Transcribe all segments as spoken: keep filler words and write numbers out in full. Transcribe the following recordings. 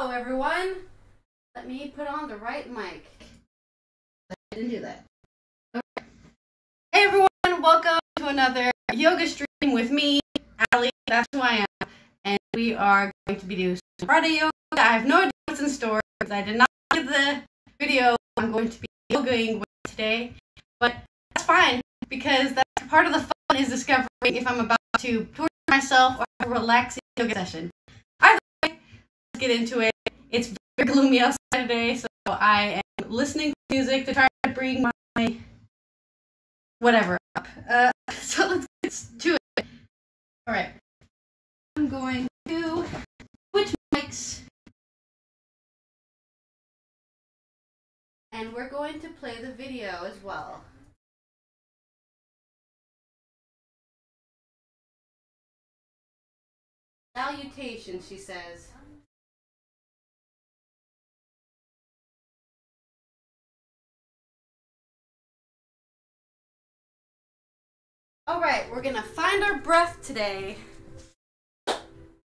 Hello, everyone. Let me put on the right mic. I didn't do that. Okay. Hey, everyone. Welcome to another yoga stream with me, Allie. That's who I am. And we are going to be doing some Friday yoga. I have no idea what's in store because I did not get the video I'm going to be yogaing with today. But that's fine because that's part of the fun is discovering if I'm about to torture myself or have a relaxing yoga session. Either way, let's get into it. It's very gloomy outside today, so I am listening to music to try to bring my whatever up. Uh, so let's get to it. Alright. I'm going to switch mics. And we're going to play the video as well. Salutation, she says. All right, we're gonna find our breath today.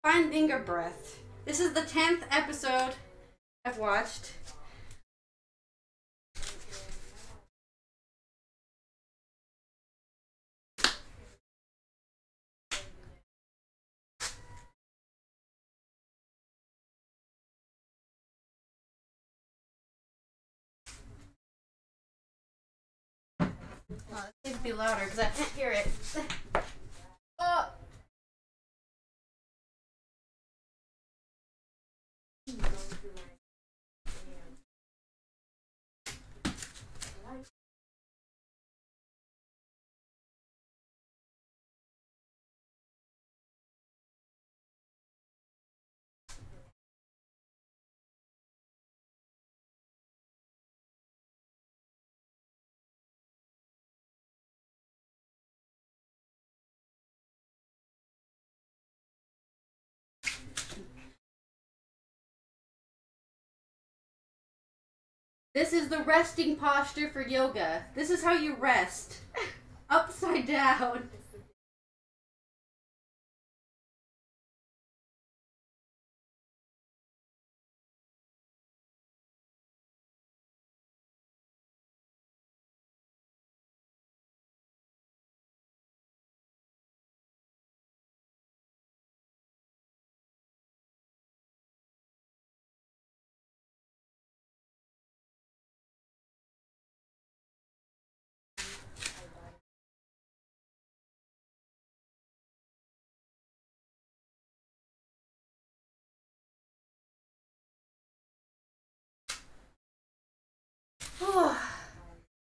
Finding our breath. This is the tenth episode I've watched. Oh, this needs to be louder because I can't hear it. Oh. This is the resting posture for yoga. This is how you rest. Upside down.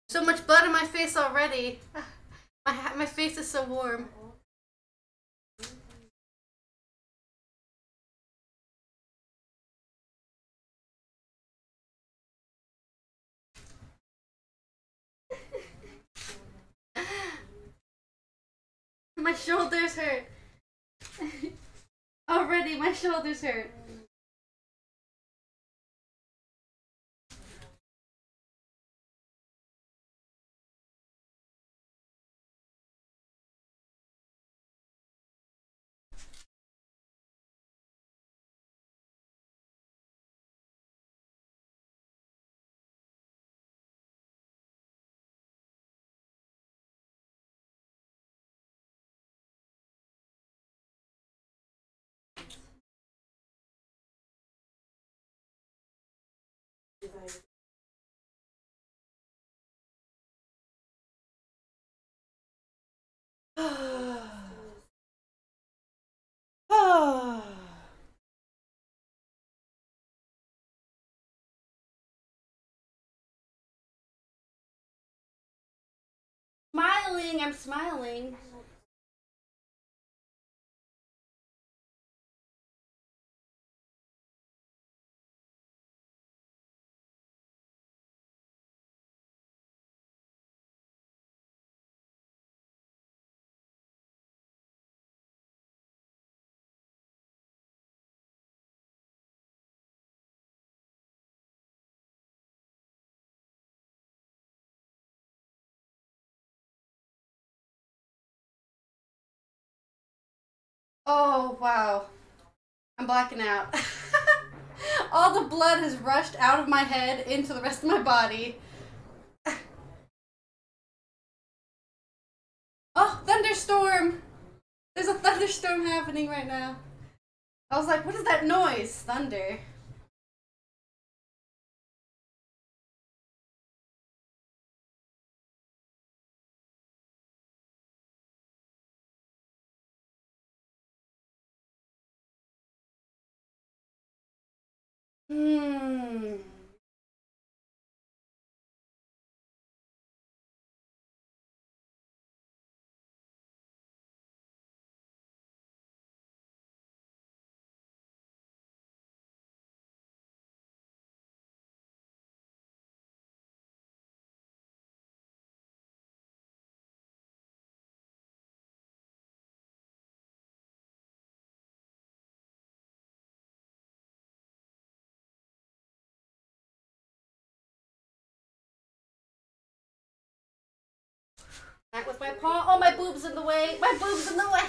So much blood in my face already. My, my face is so warm. My shoulders hurt. Already my shoulders hurt. Smiling, I'm smiling. Oh, wow. I'm blacking out. All the blood has rushed out of my head into the rest of my body. Oh, thunderstorm! There's a thunderstorm happening right now. I was like, what is that noise? Thunder. Hmm. Not with my paw. Oh, my boob's in the way. My boob's in the way.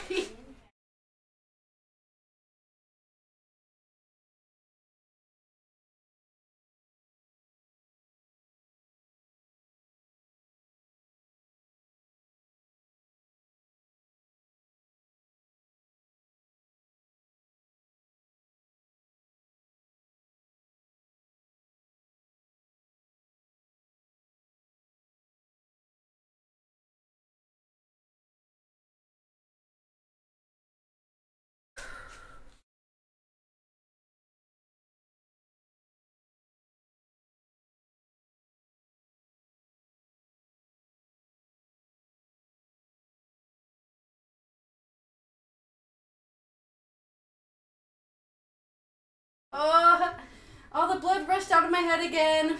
Oh, all the blood rushed out of my head again.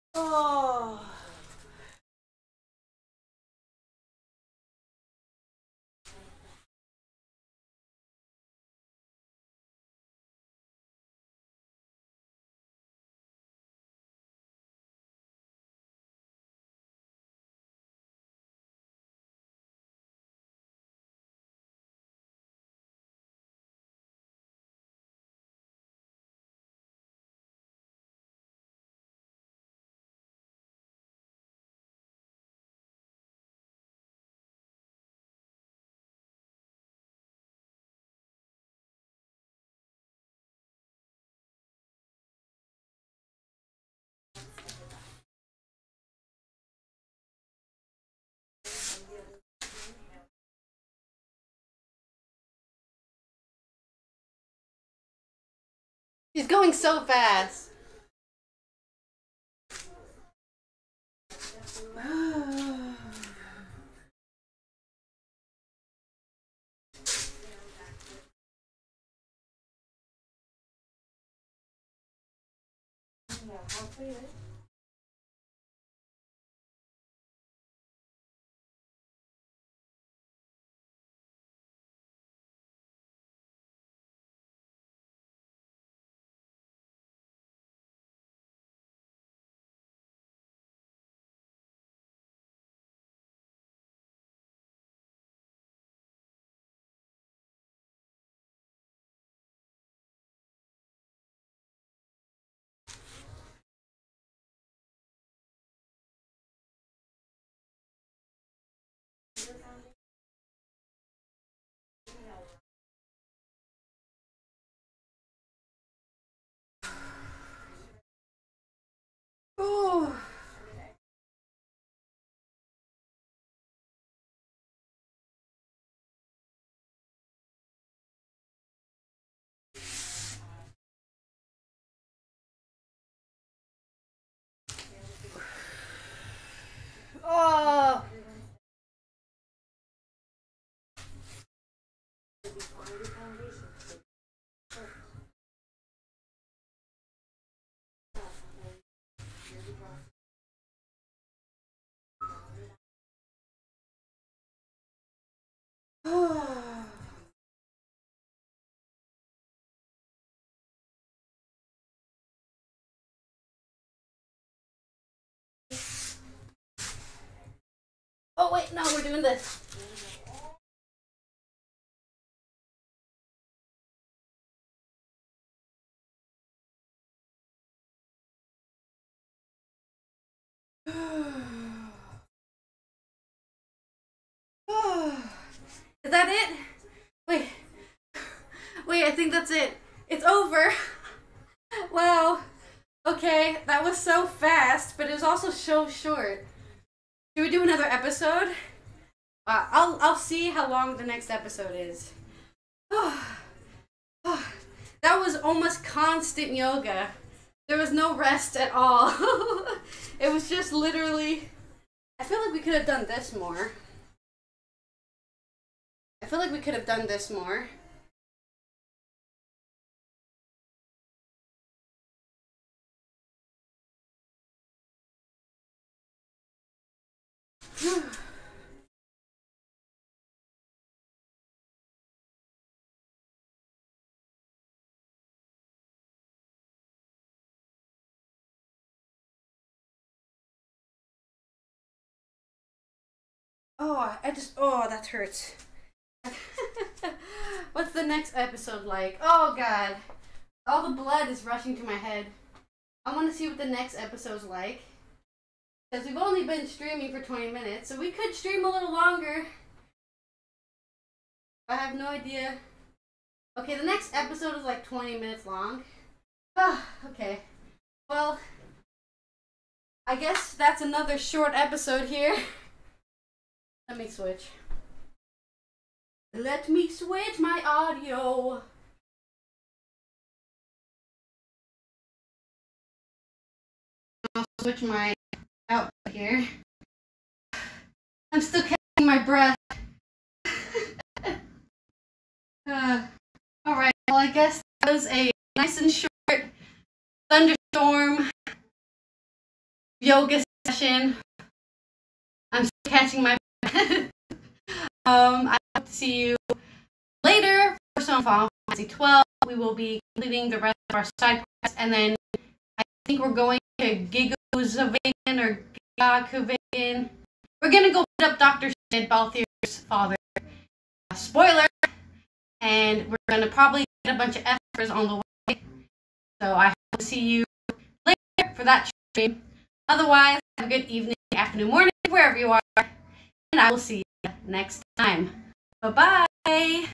Oh. He's going so fast. Oh wait, no, we're doing this. Is that it? Wait. Wait, I think that's it. It's over. Wow. Okay, that was so fast, but it was also so short. Should we do another episode? Uh, I'll I'll see how long the next episode is. Oh, oh, that was almost constant yoga. There was no rest at all. It was just literally... I feel like we could have done this more. I feel like we could have done this more. Oh, I just... Oh, that hurts. What's the next episode like? Oh, God. All the blood is rushing to my head. I want to see what the next episode's like. Because we've only been streaming for twenty minutes, so we could stream a little longer. I have no idea. Okay, the next episode is like twenty minutes long. Ah, okay. Well, I guess that's another short episode here. Let me switch. Let me switch my audio. I'll switch my output here. I'm still catching my breath. uh, Alright, well, I guess that was a nice and short thunderstorm yoga session. I'm still catching my breath. Um, I hope to see you later for some Final Fantasy twelve. We will be completing the rest of our side quests, and then I think we're going to Gigosavan or Gigosavan. We're gonna go beat up Doctor Shed, Balthier's father. Uh, spoiler! And we're gonna probably get a bunch of Espers on the way. So I hope to see you later for that stream. Otherwise, have a good evening, afternoon, morning, wherever you are, and I will see you next time. Bye-bye!